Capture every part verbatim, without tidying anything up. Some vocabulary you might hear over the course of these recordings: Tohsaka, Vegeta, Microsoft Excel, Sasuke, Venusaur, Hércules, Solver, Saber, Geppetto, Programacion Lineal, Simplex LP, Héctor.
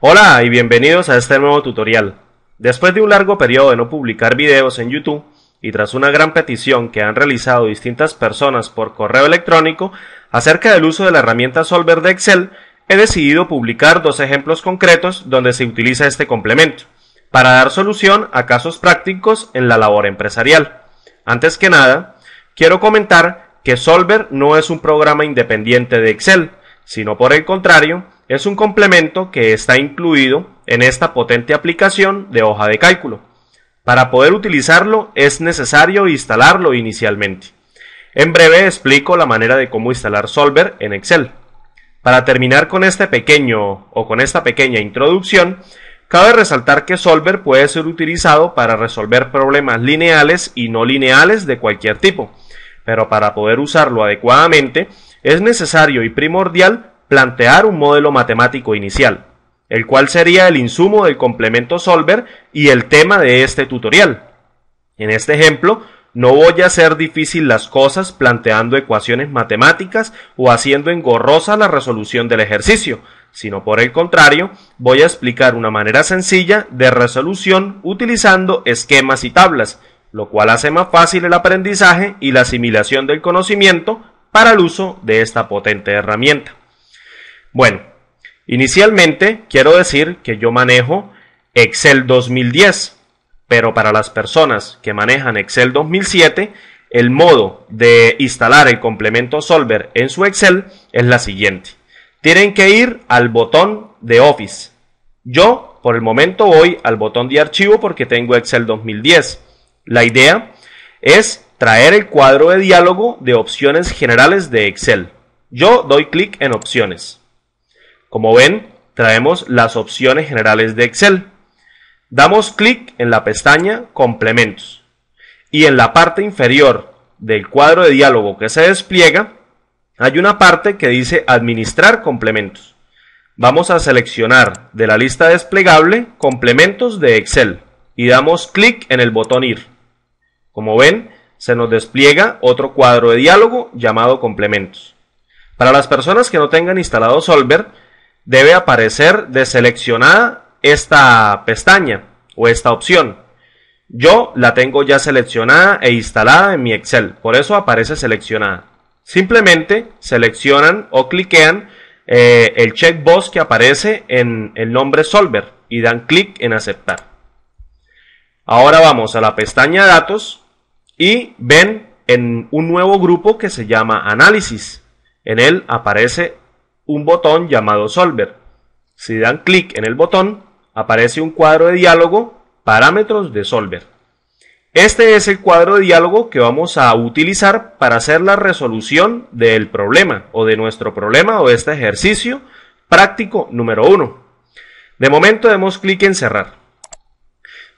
Hola y bienvenidos a este nuevo tutorial. Después de un largo periodo de no publicar videos en YouTube y tras una gran petición que han realizado distintas personas por correo electrónico acerca del uso de la herramienta Solver de Excel, he decidido publicar dos ejemplos concretos donde se utiliza este complemento, para dar solución a casos prácticos en la labor empresarial. Antes que nada, quiero comentar que Solver no es un programa independiente de Excel, sino por el contrario, es un complemento que está incluido en esta potente aplicación de hoja de cálculo. Para poder utilizarlo es necesario instalarlo inicialmente. En breve explico la manera de cómo instalar Solver en Excel. Para terminar con este pequeño o con esta pequeña introducción, cabe resaltar que Solver puede ser utilizado para resolver problemas lineales y no lineales de cualquier tipo, pero para poder usarlo adecuadamente es necesario y primordial plantear un modelo matemático inicial, el cual sería el insumo del complemento Solver y el tema de este tutorial. En este ejemplo, no voy a hacer difícil las cosas planteando ecuaciones matemáticas o haciendo engorrosa la resolución del ejercicio, sino por el contrario, voy a explicar una manera sencilla de resolución utilizando esquemas y tablas, lo cual hace más fácil el aprendizaje y la asimilación del conocimiento para el uso de esta potente herramienta. Bueno, inicialmente quiero decir que yo manejo Excel dos mil diez, pero para las personas que manejan Excel dos mil siete, el modo de instalar el complemento Solver en su Excel es la siguiente. Tienen que ir al botón de Office. Yo, por el momento, voy al botón de archivo porque tengo Excel dos mil diez. La idea es traer el cuadro de diálogo de opciones generales de Excel. Yo doy clic en opciones. Como ven, traemos las opciones generales de Excel. Damos clic en la pestaña Complementos. Y en la parte inferior del cuadro de diálogo que se despliega, hay una parte que dice Administrar complementos. Vamos a seleccionar de la lista desplegable Complementos de Excel. Y damos clic en el botón Ir. Como ven, se nos despliega otro cuadro de diálogo llamado Complementos. Para las personas que no tengan instalado Solver, debe aparecer deseleccionada esta pestaña o esta opción. Yo la tengo ya seleccionada e instalada en mi Excel, por eso aparece seleccionada. Simplemente seleccionan o cliquean eh, el checkbox que aparece en el nombre Solver y dan clic en aceptar. Ahora vamos a la pestaña Datos y ven en un nuevo grupo que se llama Análisis. En él aparece un botón llamado Solver. Si dan clic en el botón, aparece un cuadro de diálogo, Parámetros de Solver. Este es el cuadro de diálogo que vamos a utilizar para hacer la resolución del problema, o de nuestro problema, o de este ejercicio práctico número uno. De momento demos clic en Cerrar.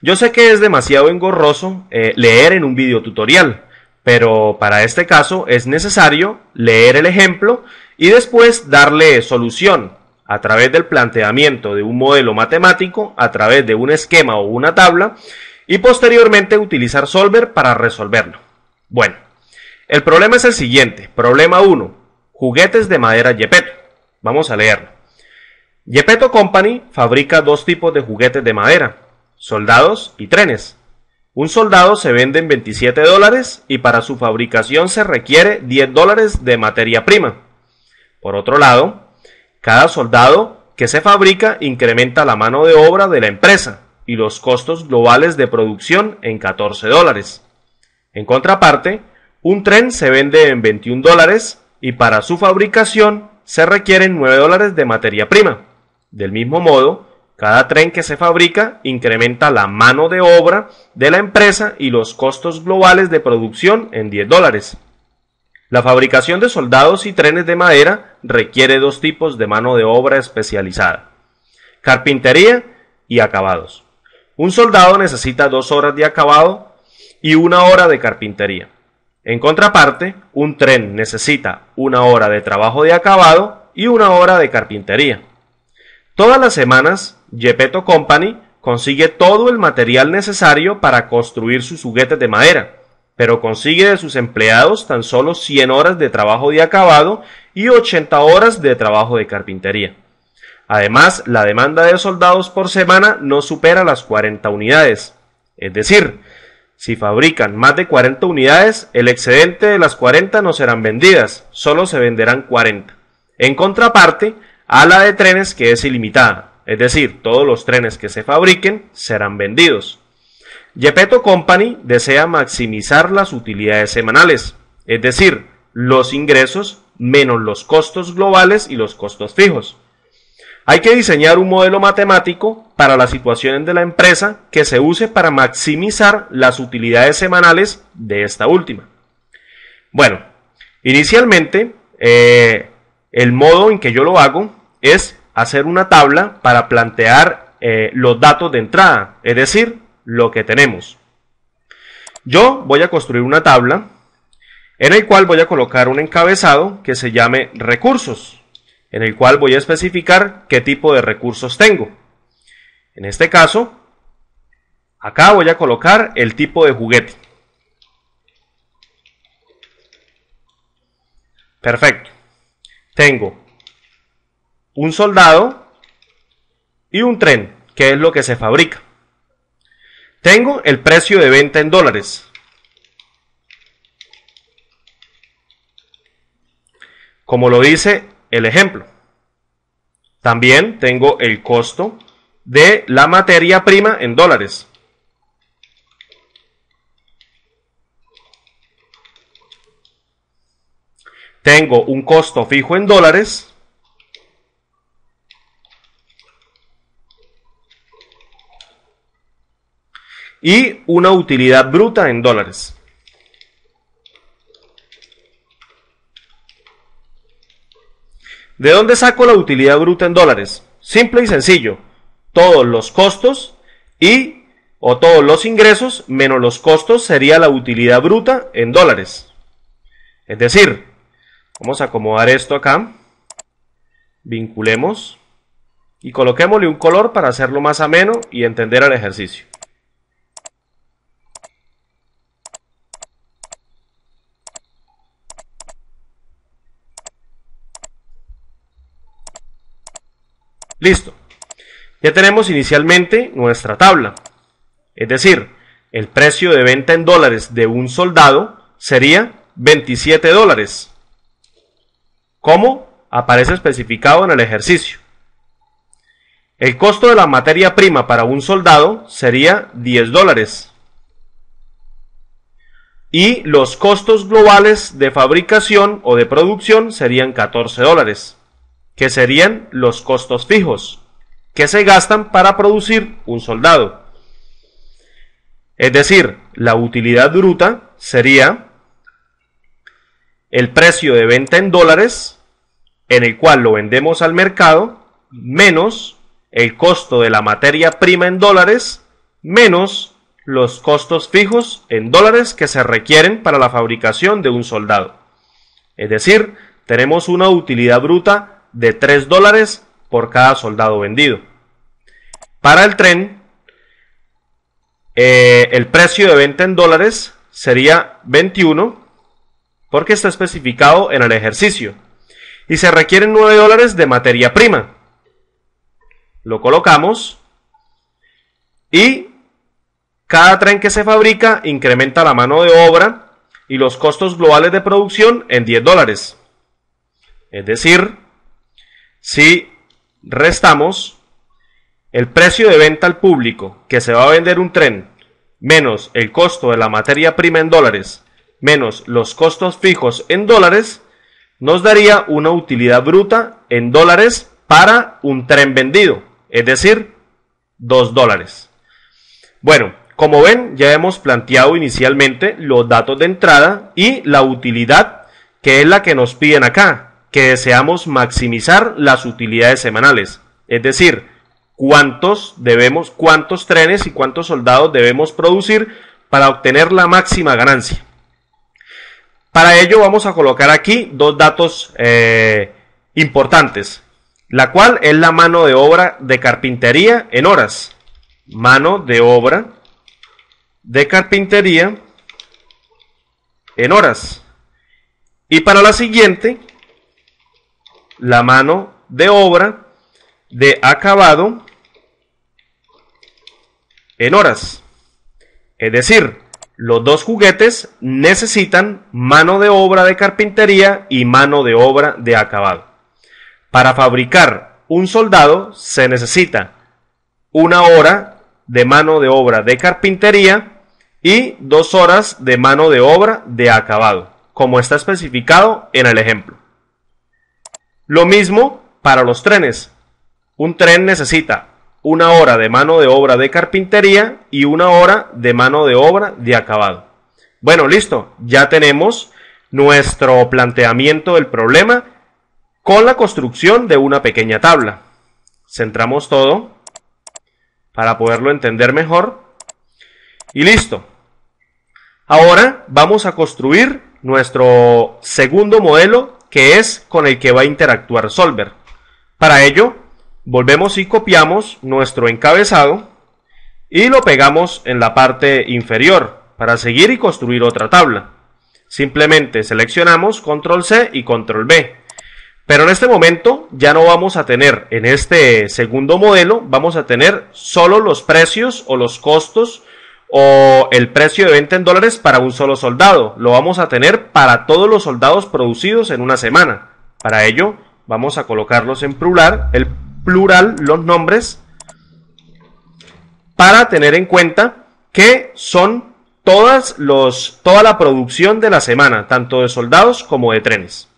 Yo sé que es demasiado engorroso eh, leer en un video tutorial, pero para este caso es necesario leer el ejemplo y después darle solución a través del planteamiento de un modelo matemático, a través de un esquema o una tabla y posteriormente utilizar Solver para resolverlo. Bueno, el problema es el siguiente. Problema uno. Juguetes de madera Geppetto. Vamos a leerlo. Geppetto Company fabrica dos tipos de juguetes de madera, soldados y trenes. Un soldado se vende en veintisiete dólares y para su fabricación se requiere diez dólares de materia prima. Por otro lado, cada soldado que se fabrica incrementa la mano de obra de la empresa y los costos globales de producción en catorce dólares. En contraparte, un tren se vende en veintiún dólares y para su fabricación se requieren nueve dólares de materia prima. Del mismo modo, cada tren que se fabrica incrementa la mano de obra de la empresa y los costos globales de producción en diez dólares. La fabricación de soldados y trenes de madera requiere dos tipos de mano de obra especializada, carpintería y acabados. Un soldado necesita dos horas de acabado y una hora de carpintería. En contraparte, un tren necesita una hora de trabajo de acabado y una hora de carpintería. Todas las semanas, Geppetto Company consigue todo el material necesario para construir sus juguetes de madera, pero consigue de sus empleados tan solo cien horas de trabajo de acabado y ochenta horas de trabajo de carpintería. Además, la demanda de soldados por semana no supera las cuarenta unidades. Es decir, si fabrican más de cuarenta unidades, el excedente de las cuarenta no serán vendidas, solo se venderán cuarenta. En contraparte, a la de trenes, que es ilimitada, es decir, todos los trenes que se fabriquen serán vendidos. Geppetto Company desea maximizar las utilidades semanales, es decir, los ingresos menos los costos globales y los costos fijos. Hay que diseñar un modelo matemático para las situaciones de la empresa que se use para maximizar las utilidades semanales de esta última. Bueno, inicialmente eh, el modo en que yo lo hago es hacer una tabla para plantear eh, los datos de entrada, es decir, lo que tenemos. Yo voy a construir una tabla en el cual voy a colocar un encabezado que se llame recursos, en el cual voy a especificar qué tipo de recursos tengo. En este caso, acá voy a colocar el tipo de juguete. Perfecto. Tengo un soldado y un tren, que es lo que se fabrica. Tengo el precio de venta en dólares. Como lo dice el ejemplo. También tengo el costo de la materia prima en dólares. Tengo un costo fijo en dólares. Y una utilidad bruta en dólares. ¿De dónde saco la utilidad bruta en dólares? Simple y sencillo. Todos los costos y o todos los ingresos menos los costos sería la utilidad bruta en dólares. Es decir, vamos a acomodar esto acá. Vinculemos y coloquémosle un color para hacerlo más ameno y entender el ejercicio. Listo, ya tenemos inicialmente nuestra tabla, es decir, el precio de venta en dólares de un soldado sería veintisiete dólares, como aparece especificado en el ejercicio. El costo de la materia prima para un soldado sería diez dólares y los costos globales de fabricación o de producción serían catorce dólares. Que serían los costos fijos que se gastan para producir un soldado. Es decir, la utilidad bruta sería el precio de venta en dólares, en el cual lo vendemos al mercado, menos el costo de la materia prima en dólares, menos los costos fijos en dólares que se requieren para la fabricación de un soldado. Es decir, tenemos una utilidad bruta de tres dólares por cada soldado vendido. Para el tren, eh, el precio de venta en dólares sería veintiuno, porque está especificado en el ejercicio, y se requieren nueve dólares de materia prima. Lo colocamos, y cada tren que se fabrica incrementa la mano de obra y los costos globales de producción en diez dólares. Es decir, si restamos el precio de venta al público que se va a vender un tren, menos el costo de la materia prima en dólares, menos los costos fijos en dólares, nos daría una utilidad bruta en dólares para un tren vendido, es decir, dos dólares. Bueno, como ven, ya hemos planteado inicialmente los datos de entrada y la utilidad, que es la que nos piden acá, que deseamos maximizar las utilidades semanales, es decir, cuántos debemos, cuántos trenes y cuántos soldados debemos producir para obtener la máxima ganancia. Para ello vamos a colocar aquí dos datos eh, importantes, la cual es la mano de obra de carpintería en horas, mano de obra de carpintería en horas, y para la siguiente, la mano de obra de acabado en horas. Es decir, los dos juguetes necesitan mano de obra de carpintería y mano de obra de acabado. Para fabricar un soldado se necesita una hora de mano de obra de carpintería y dos horas de mano de obra de acabado, como está especificado en el ejemplo. Lo mismo para los trenes. Un tren necesita una hora de mano de obra de carpintería y una hora de mano de obra de acabado. Bueno, listo, ya tenemos nuestro planteamiento del problema con la construcción de una pequeña tabla. Centramos todo para poderlo entender mejor. Y listo. Ahora vamos a construir nuestro segundo modelo, que es con el que va a interactuar Solver. Para ello, volvemos y copiamos nuestro encabezado y lo pegamos en la parte inferior para seguir y construir otra tabla. Simplemente seleccionamos control ce y control ve. Pero en este momento ya no vamos a tener, en este segundo modelo, vamos a tener solo los precios o los costos o el precio de venta en dólares para un solo soldado. Lo vamos a tener para todos los soldados producidos en una semana. Para ello vamos a colocarlos en plural, el plural los nombres, para tener en cuenta que son todas los, toda la producción de la semana, tanto de soldados como de trenes.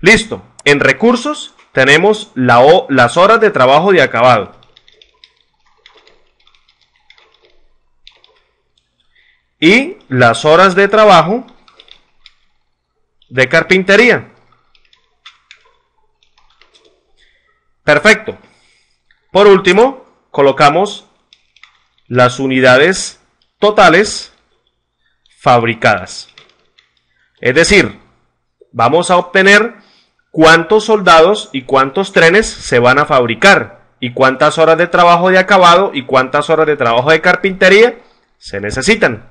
Listo, en recursos tenemos la o, las horas de trabajo de acabado. Y las horas de trabajo de carpintería. Perfecto. Por último, colocamos las unidades totales fabricadas. Es decir, vamos a obtener cuántos soldados y cuántos trenes se van a fabricar y cuántas horas de trabajo de acabado y cuántas horas de trabajo de carpintería se necesitan.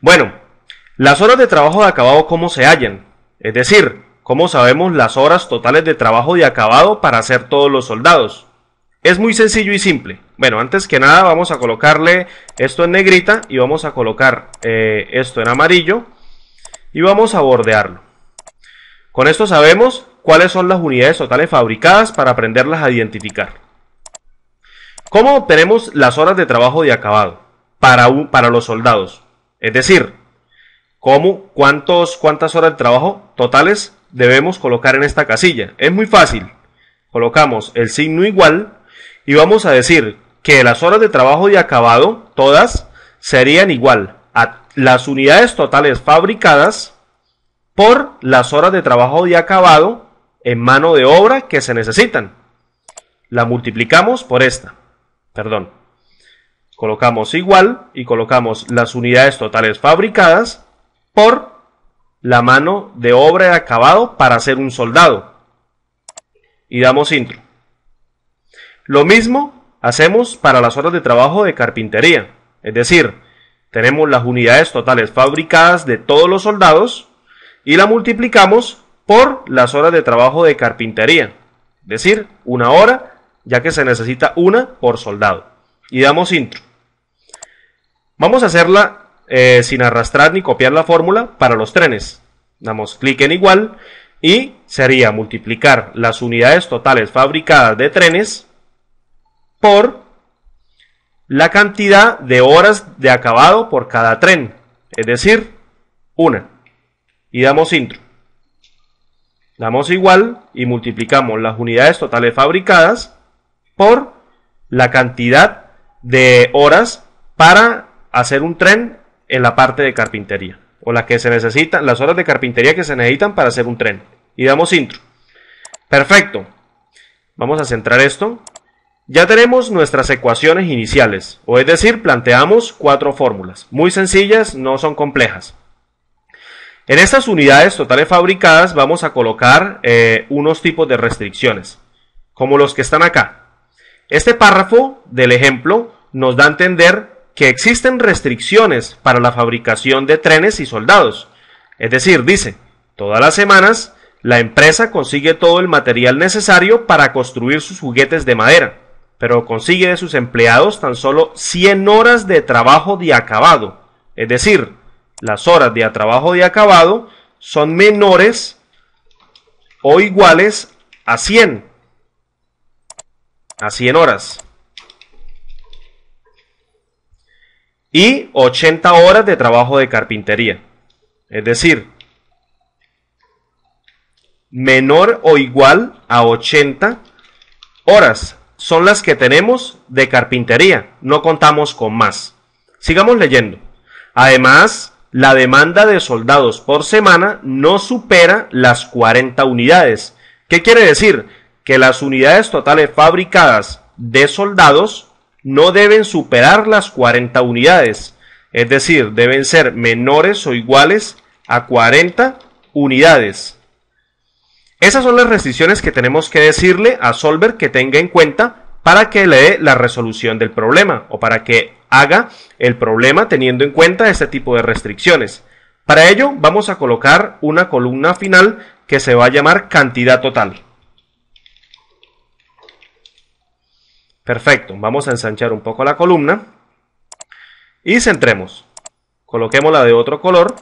Bueno, las horas de trabajo de acabado, ¿cómo se hallan? Es decir, ¿cómo sabemos las horas totales de trabajo de acabado para hacer todos los soldados? Es muy sencillo y simple. Bueno, antes que nada vamos a colocarle esto en negrita y vamos a colocar eh, esto en amarillo y vamos a bordearlo. Con esto sabemos cuáles son las unidades totales fabricadas para aprenderlas a identificar. ¿Cómo obtenemos las horas de trabajo de acabado para, un, para los soldados? Es decir, ¿cómo, cuántos, ¿cuántas horas de trabajo totales debemos colocar en esta casilla? Es muy fácil. Colocamos el signo igual y vamos a decir que las horas de trabajo de acabado, todas, serían igual a las unidades totales fabricadas por las horas de trabajo de acabado en mano de obra que se necesitan. La multiplicamos por esta. Perdón. Colocamos igual y colocamos las unidades totales fabricadas por la mano de obra de acabado para hacer un soldado. Y damos intro. Lo mismo hacemos para las horas de trabajo de carpintería. Es decir, tenemos las unidades totales fabricadas de todos los soldados y la multiplicamos por las horas de trabajo de carpintería. Es decir, una hora, ya que se necesita una por soldado. Y damos intro. Vamos a hacerla eh, sin arrastrar ni copiar la fórmula para los trenes. Damos clic en igual y sería multiplicar las unidades totales fabricadas de trenes por la cantidad de horas de acabado por cada tren, es decir, una. Y damos intro. Damos igual y multiplicamos las unidades totales fabricadas por la cantidad de horas para hacer un tren en la parte de carpintería, o las que se necesitan, las horas de carpintería que se necesitan para hacer un tren, y damos intro. Perfecto. Vamos a centrar esto. Ya tenemos nuestras ecuaciones iniciales, o es decir, planteamos cuatro fórmulas muy sencillas, no son complejas. En estas unidades totales fabricadas vamos a colocar eh, unos tipos de restricciones, como los que están acá. Este párrafo del ejemplo nos da a entender que existen restricciones para la fabricación de trenes y soldados. Es decir, dice, todas las semanas La empresa consigue todo el material necesario para construir sus juguetes de madera, pero consigue de sus empleados tan solo cien horas de trabajo de acabado. Es decir, las horas de trabajo de acabado son menores o iguales a cien. A cien horas. Y ochenta horas de trabajo de carpintería. Es decir, menor o igual a ochenta horas. Son las que tenemos de carpintería. No contamos con más. Sigamos leyendo. Además, la demanda de soldados por semana no supera las cuarenta unidades. ¿Qué quiere decir? Que las unidades totales fabricadas de soldados no deben superar las cuarenta unidades. Es decir, deben ser menores o iguales a cuarenta unidades. Esas son las restricciones que tenemos que decirle a Solver que tenga en cuenta para que le dé la resolución del problema o para que haga el problema teniendo en cuenta este tipo de restricciones. Para ello vamos a colocar una columna final que se va a llamar cantidad total. Perfecto, vamos a ensanchar un poco la columna y centremos. Coloquémosla de otro color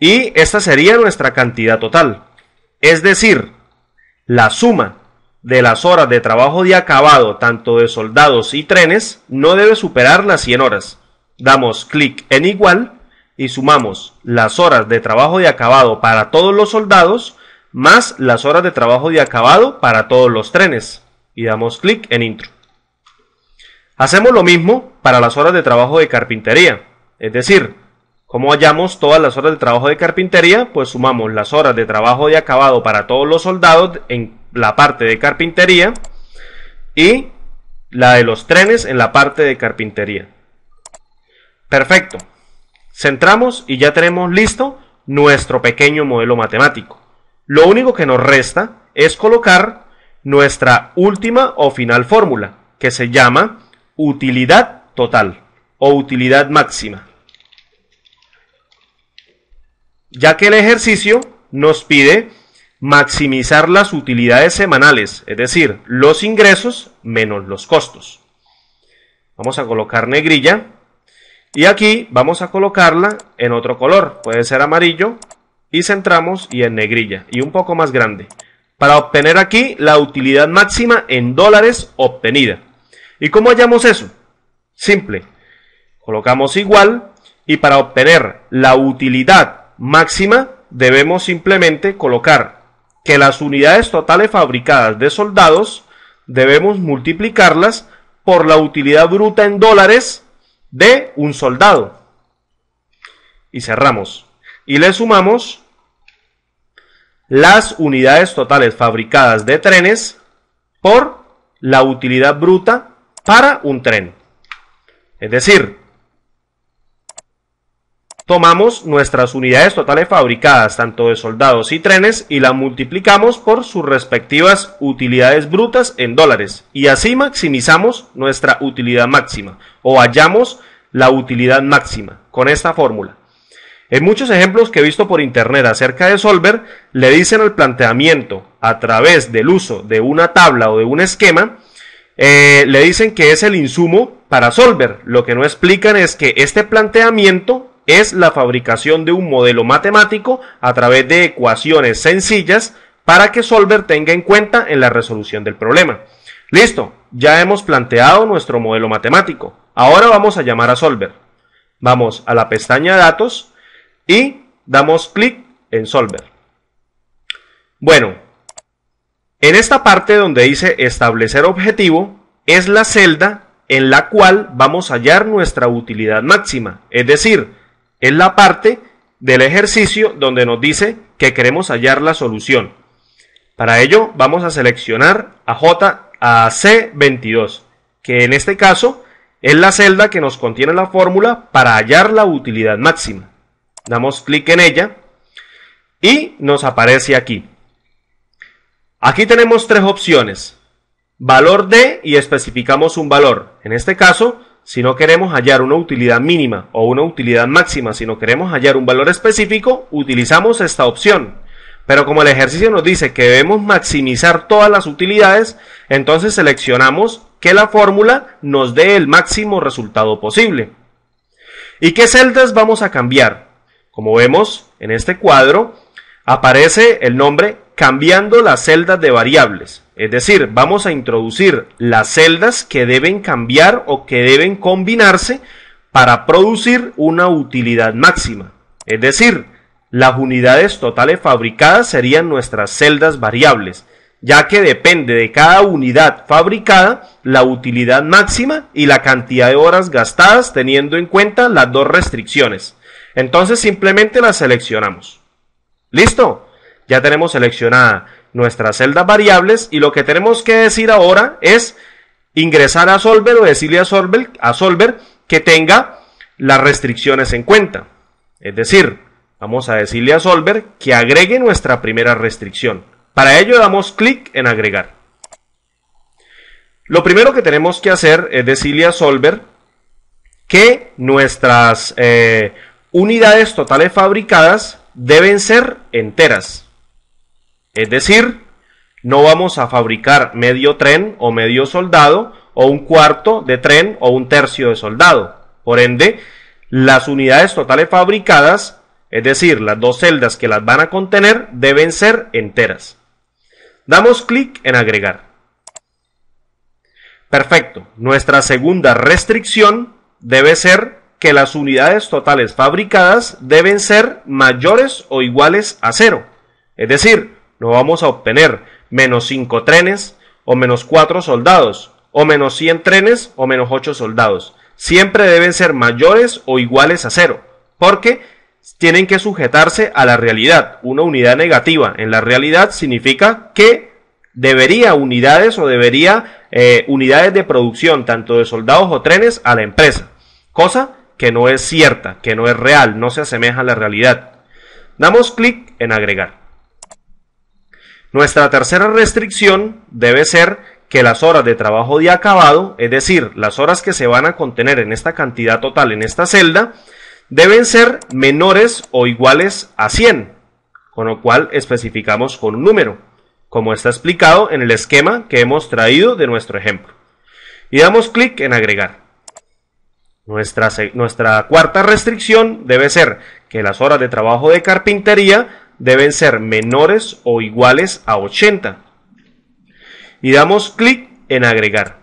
y esta sería nuestra cantidad total, es decir, la suma de las horas de trabajo de acabado tanto de soldados y trenes no debe superar las cien horas. Damos clic en igual y sumamos las horas de trabajo de acabado para todos los soldados más las horas de trabajo de acabado para todos los trenes y damos clic en intro. Hacemos lo mismo para las horas de trabajo de carpintería, es decir, como hallamos todas las horas de trabajo de carpintería, pues sumamos las horas de trabajo de acabado para todos los soldados en la parte de carpintería y la de los trenes en la parte de carpintería. Perfecto. Centramos y ya tenemos listo nuestro pequeño modelo matemático. Lo único que nos resta es colocar nuestra última o final fórmula, que se llama utilidad total o utilidad máxima, ya que el ejercicio nos pide maximizar las utilidades semanales, es decir, los ingresos menos los costos. Vamos a colocar negrilla y aquí vamos a colocarla en otro color, puede ser amarillo, y centramos y en negrilla y un poco más grande, para obtener aquí la utilidad máxima en dólares obtenida. ¿Y cómo hallamos eso? Simple, colocamos igual y para obtener la utilidad máxima debemos simplemente colocar que las unidades totales fabricadas de soldados debemos multiplicarlas por la utilidad bruta en dólares de un soldado y cerramos y le sumamos las unidades totales fabricadas de trenes por la utilidad bruta para un tren, es decir, tomamos nuestras unidades totales fabricadas tanto de soldados y trenes y las multiplicamos por sus respectivas utilidades brutas en dólares y así maximizamos nuestra utilidad máxima o hallamos la utilidad máxima con esta fórmula. En muchos ejemplos que he visto por internet acerca de Solver le dicen al planteamiento a través del uso de una tabla o de un esquema, eh, le dicen que es el insumo para Solver. Lo que no explican es que este planteamiento es la fabricación de un modelo matemático a través de ecuaciones sencillas para que Solver tenga en cuenta en la resolución del problema. Listo, ya hemos planteado nuestro modelo matemático. Ahora vamos a llamar a Solver. Vamos a la pestaña Datos y damos clic en Solver. Bueno, en esta parte donde dice establecer objetivo es la celda en la cual vamos a hallar nuestra utilidad máxima, es decir, es la parte del ejercicio donde nos dice que queremos hallar la solución. Para ello vamos a seleccionar a, J, a C veintidós, que en este caso es la celda que nos contiene la fórmula para hallar la utilidad máxima. Damos clic en ella y nos aparece aquí. Aquí tenemos tres opciones, valor de y especificamos un valor, en este caso si no queremos hallar una utilidad mínima o una utilidad máxima, si no queremos hallar un valor específico, utilizamos esta opción. Pero como el ejercicio nos dice que debemos maximizar todas las utilidades, entonces seleccionamos que la fórmula nos dé el máximo resultado posible. ¿Y qué celdas vamos a cambiar? Como vemos en este cuadro, aparece el nombre cambiando las celdas de variables. Es decir, vamos a introducir las celdas que deben cambiar o que deben combinarse para producir una utilidad máxima. Es decir, las unidades totales fabricadas serían nuestras celdas variables, ya que depende de cada unidad fabricada la utilidad máxima y la cantidad de horas gastadas, teniendo en cuenta las dos restricciones. Entonces simplemente las seleccionamos. ¿Listo? Ya tenemos seleccionada nuestras celdas variables y lo que tenemos que decir ahora es ingresar a Solver o decirle a Solver, a Solver que tenga las restricciones en cuenta. Es decir, vamos a decirle a Solver que agregue nuestra primera restricción. Para ello damos clic en agregar. Lo primero que tenemos que hacer es decirle a Solver que nuestras eh, unidades totales fabricadas deben ser enteras. Es decir, no vamos a fabricar medio tren o medio soldado o un cuarto de tren o un tercio de soldado. Por ende, las unidades totales fabricadas, es decir, las dos celdas que las van a contener, deben ser enteras. Damos clic en agregar. Perfecto. Nuestra segunda restricción debe ser que las unidades totales fabricadas deben ser mayores o iguales a cero. Es decir, no vamos a obtener menos cinco trenes o menos cuatro soldados o menos cien trenes o menos ocho soldados. Siempre deben ser mayores o iguales a cero porque tienen que sujetarse a la realidad. Una unidad negativa en la realidad significa que debería unidades o debería eh, unidades de producción, tanto de soldados o trenes, a la empresa. Cosa que no es cierta, que no es real, no se asemeja a la realidad. Damos clic en agregar. Nuestra tercera restricción debe ser que las horas de trabajo de acabado, es decir, las horas que se van a contener en esta cantidad total en esta celda, deben ser menores o iguales a cien, con lo cual especificamos con un número, como está explicado en el esquema que hemos traído de nuestro ejemplo. Y damos clic en agregar. Nuestra, nuestra cuarta restricción debe ser que las horas de trabajo de carpintería deben ser menores o iguales a ochenta. Y damos clic en agregar.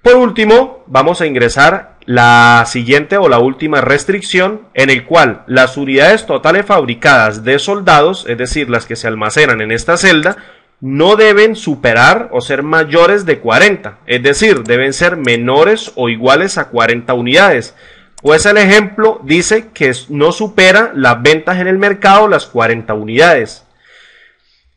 Por último, vamos a ingresar la siguiente o la última restricción, en el cual las unidades totales fabricadas de soldados, es decir, las que se almacenan en esta celda, no deben superar o ser mayores de cuarenta, es decir, deben ser menores o iguales a cuarenta unidades, pues el ejemplo dice que no supera las ventas en el mercado las cuarenta unidades.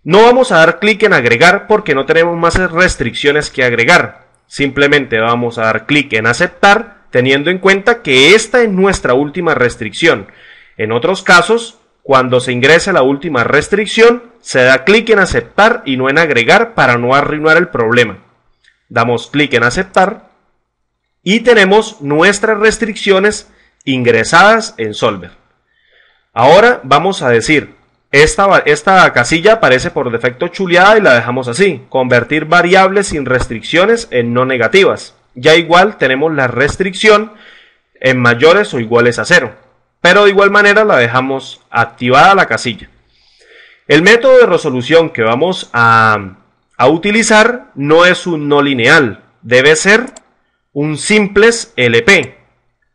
No vamos a dar clic en agregar porque no tenemos más restricciones que agregar, simplemente vamos a dar clic en aceptar, teniendo en cuenta que esta es nuestra última restricción. En otros casos, cuando se ingresa la última restricción, se da clic en aceptar y no en agregar para no arruinar el problema. Damos clic en aceptar y tenemos nuestras restricciones ingresadas en Solver. Ahora vamos a decir, esta, esta casilla aparece por defecto chuleada y la dejamos así, convertir variables sin restricciones en no negativas. Ya igual tenemos la restricción en mayores o iguales a cero, pero de igual manera la dejamos activada la casilla. El método de resolución que vamos a, a utilizar no es un no lineal, debe ser un simplex L P.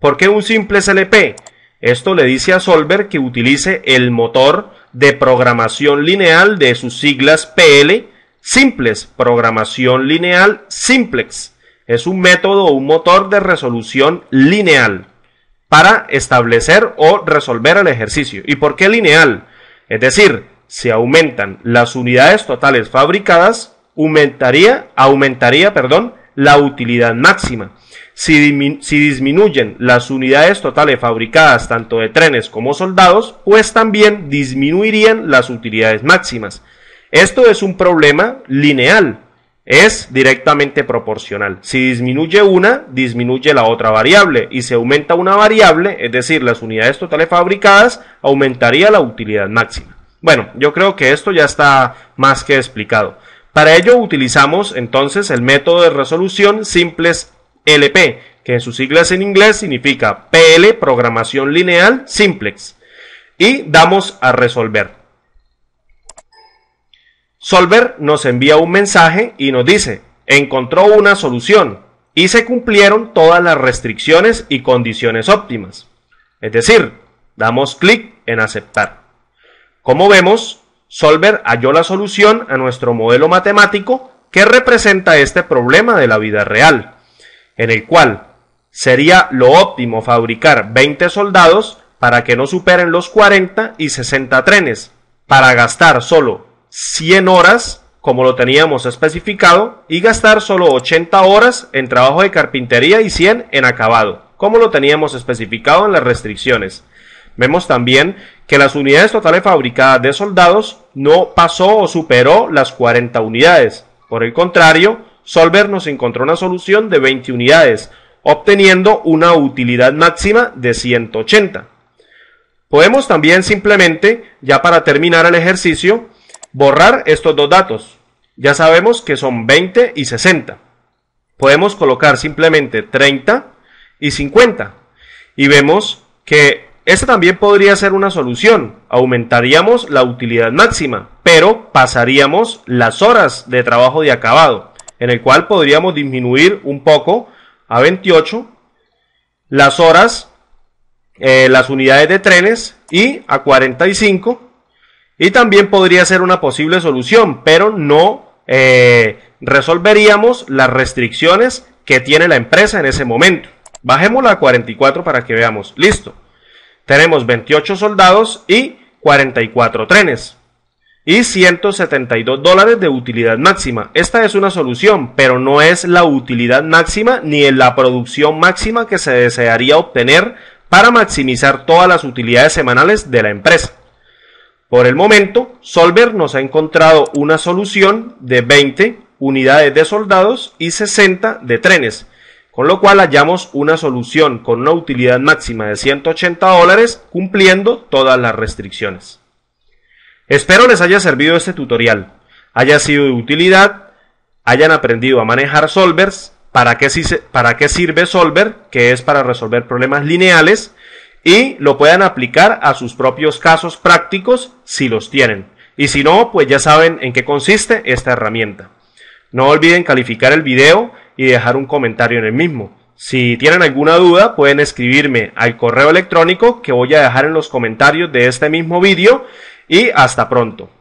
¿Por qué un simplex L P? Esto le dice a Solver que utilice el motor de programación lineal de sus siglas P L, simples, programación lineal simplex. Es un método o un motor de resolución lineal para establecer o resolver el ejercicio. ¿Y por qué lineal? Es decir, si aumentan las unidades totales fabricadas, aumentaría, aumentaría perdón, la utilidad máxima. Si, si disminuyen las unidades totales fabricadas tanto de trenes como soldados, pues también disminuirían las utilidades máximas. Esto es un problema lineal. es directamente proporcional. Si disminuye una, disminuye la otra variable, y si aumenta una variable, es decir, las unidades totales fabricadas, aumentaría la utilidad máxima. Bueno, yo creo que esto ya está más que explicado. Para ello utilizamos entonces el método de resolución Simplex L P, que en sus siglas en inglés significa P L, programación lineal, Simplex, y damos a resolver. Solver nos envía un mensaje y nos dice: encontró una solución y se cumplieron todas las restricciones y condiciones óptimas. Es decir, damos clic en aceptar. Como vemos, Solver halló la solución a nuestro modelo matemático que representa este problema de la vida real, en el cual sería lo óptimo fabricar veinte soldados para que no superen los cuarenta y sesenta trenes, para gastar solo cien horas, como lo teníamos especificado, y gastar solo ochenta horas en trabajo de carpintería y cien en acabado, como lo teníamos especificado en las restricciones. Vemos también que las unidades totales fabricadas de soldados no pasó o superó las cuarenta unidades. Por el contrario, Solver nos encontró una solución de veinte unidades, obteniendo una utilidad máxima de ciento ochenta. Podemos también simplemente, ya para terminar el ejercicio, borrar estos dos datos. Ya sabemos que son veinte y sesenta. Podemos colocar simplemente treinta y cincuenta. Y vemos que esta también podría ser una solución. Aumentaríamos la utilidad máxima, pero pasaríamos las horas de trabajo de acabado, en el cual podríamos disminuir un poco a veintiocho las horas, eh, las unidades de trenes, y a cuarenta y cinco. Y también podría ser una posible solución, pero no eh, resolveríamos las restricciones que tiene la empresa en ese momento. Bajémosla a cuarenta y cuatro para que veamos. Listo. Tenemos veintiocho soldados y cuarenta y cuatro trenes. Y ciento setenta y dos dólares de utilidad máxima. Esta es una solución, pero no es la utilidad máxima ni la producción máxima que se desearía obtener para maximizar todas las utilidades semanales de la empresa. Por el momento, Solver nos ha encontrado una solución de veinte unidades de soldados y sesenta de trenes, con lo cual hallamos una solución con una utilidad máxima de ciento ochenta dólares, cumpliendo todas las restricciones. Espero les haya servido este tutorial, haya sido de utilidad, hayan aprendido a manejar Solvers, para qué, para qué sirve Solver, que es para resolver problemas lineales, y lo puedan aplicar a sus propios casos prácticos si los tienen, y si no, pues ya saben en qué consiste esta herramienta. No olviden calificar el video y dejar un comentario en el mismo. Si tienen alguna duda, pueden escribirme al correo electrónico que voy a dejar en los comentarios de este mismo vídeo, y hasta pronto.